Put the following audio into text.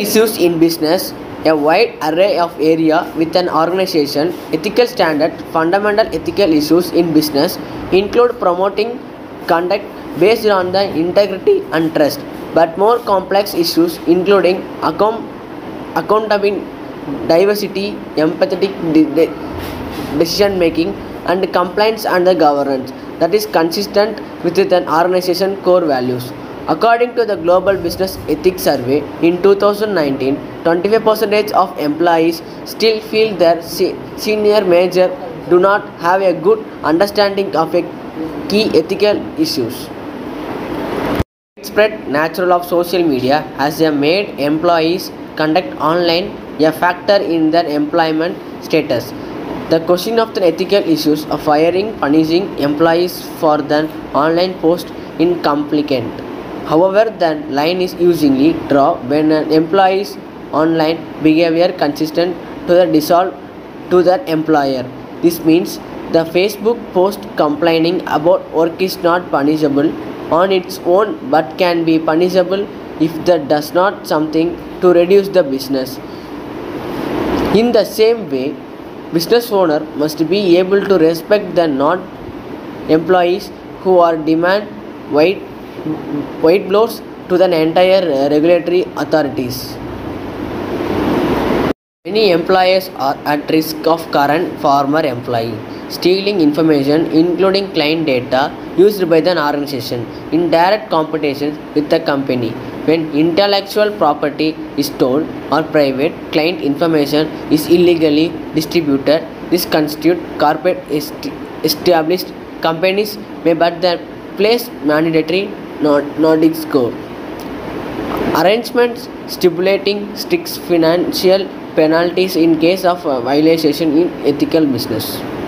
Issues in business, a wide array of area with an organization, ethical standard, fundamental ethical issues in business include promoting conduct based on the integrity and trust, but more complex issues including accountability, diversity, empathetic decision making, and compliance under governance that is consistent with an organization's core values. According to the Global Business Ethics Survey in 2019, 25% of employees still feel their senior managers do not have a good understanding of key ethical issues. The spread nature of social media has made employees conduct online a factor in their employment status. The question of the ethical issues of firing, punishing employees for their online posts is complicated. However, the line is usually drawn when an employee's online behavior consistent to the dissolve to their employer. This means the Facebook post complaining about work is not punishable on its own but can be punishable if that does not something to reduce the business. In the same way, business owner must be able to respect the non-employees who are demand white blows to the entire regulatory authorities. Many employers are at risk of current former employee stealing information including client data used by the organization in direct competition with the company. When intellectual property is stolen or private client information is illegally distributed, this constitutes corporate established companies may but their place mandatory Nordic score. Arrangements stipulating strict financial penalties in case of violation in ethical business.